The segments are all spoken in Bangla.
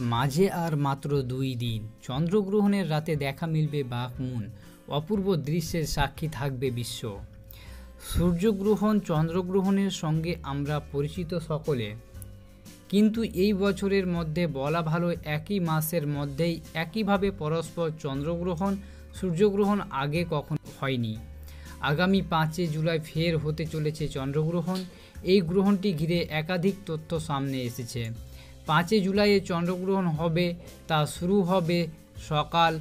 माझे आर मात्र दुई दिन चंद्रग्रहणेर राते देखा मिलबे बाघ मुन अपूर्व दृश्येर साक्षी थाकबे विश्व। सूर्यग्रहण चंद्रग्रहणेर संगे आमरा परिचित सकले, किन्तु एई बछरेर मध्ये बला भालो एकी मासेर मध्येई एकीभावे परस्पर चंद्रग्रहण सूर्यग्रहण आगे कखनो हयनि। आगामी 5 जुलाई फेर होते चलेছে चंद्रग्रहण। এই গ্রহণটি ঘিরে একাধিক তথ্য সামনে এসেছে। 5 জুলাইয়ে চন্দ্রগ্রহণ হবে, তা শুরু হবে সকাল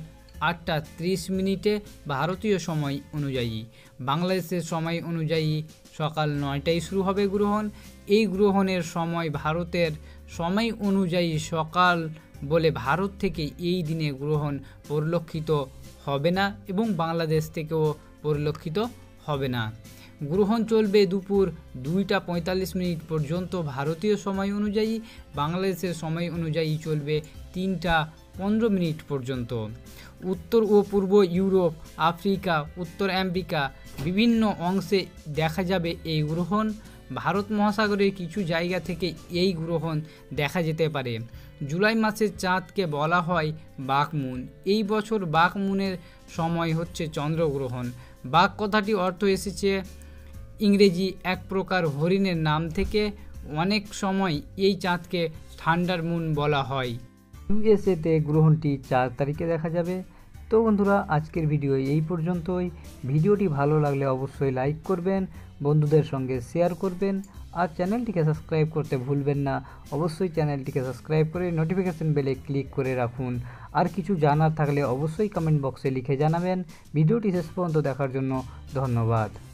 8:30 মিনিটে ভারতীয় সময় অনুযায়ী। বাংলাদেশের সময় অনুযায়ী সকাল 9টায় শুরু হবে গ্রহণ। এই গ্রহণের সময় ভারতের সময় অনুযায়ী সকাল বলে ভারত থেকে এই দিনে গ্রহণ পরিলক্ষিত হবে না এবং বাংলাদেশ থেকেও পরিলক্ষিত হবে না। গ্রহণ চলবে দুপুর 2:45 মিনিট পর্যন্ত ভারতীয় সময় অনুযায়ী, বাংলাদেশের সময় অনুযায়ী চলবে 3:15 মিনিট পর্যন্ত। উত্তর ও পূর্ব ইউরোপ, আফ্রিকা, উত্তর আমেরিকা বিভিন্ন অংশে দেখা যাবে এই গ্রহণ। ভারত মহাসাগরের কিছু জায়গা থেকে এই গ্রহণ দেখা যেতে পারে। জুলাই মাসের চাঁদকে বলা হয় বাঘ মুন। এই বছর বাঘ মুনের সময় হচ্ছে চন্দ্রগ্রহণ। বাঘ কথাটি অর্থ এসেছে ইংরেজি এক প্রকার হরিণের নাম থেকে। অনেক সময় এই চাঁদকে থান্ডার মুন বলা হয়। ইউএসএতে গ্রহণটি 4 তারিখে দেখা যাবে। তো বন্ধুরা, আজকের ভিডিও এই পর্যন্তই। ভিডিওটি ভালো লাগলে অবশ্যই লাইক করবেন, বন্ধুদের সঙ্গে শেয়ার করবেন আর চ্যানেলটিকে সাবস্ক্রাইব করতে ভুলবেন না। অবশ্যই চ্যানেলটিকে সাবস্ক্রাইব করে নোটিফিকেশন বেলে ক্লিক করে রাখুন। আর কিছু জানার থাকলে অবশ্যই কমেন্ট বক্সে লিখে জানাবেন। ভিডিওটি শেষ পর্যন্ত দেখার জন্য ধন্যবাদ।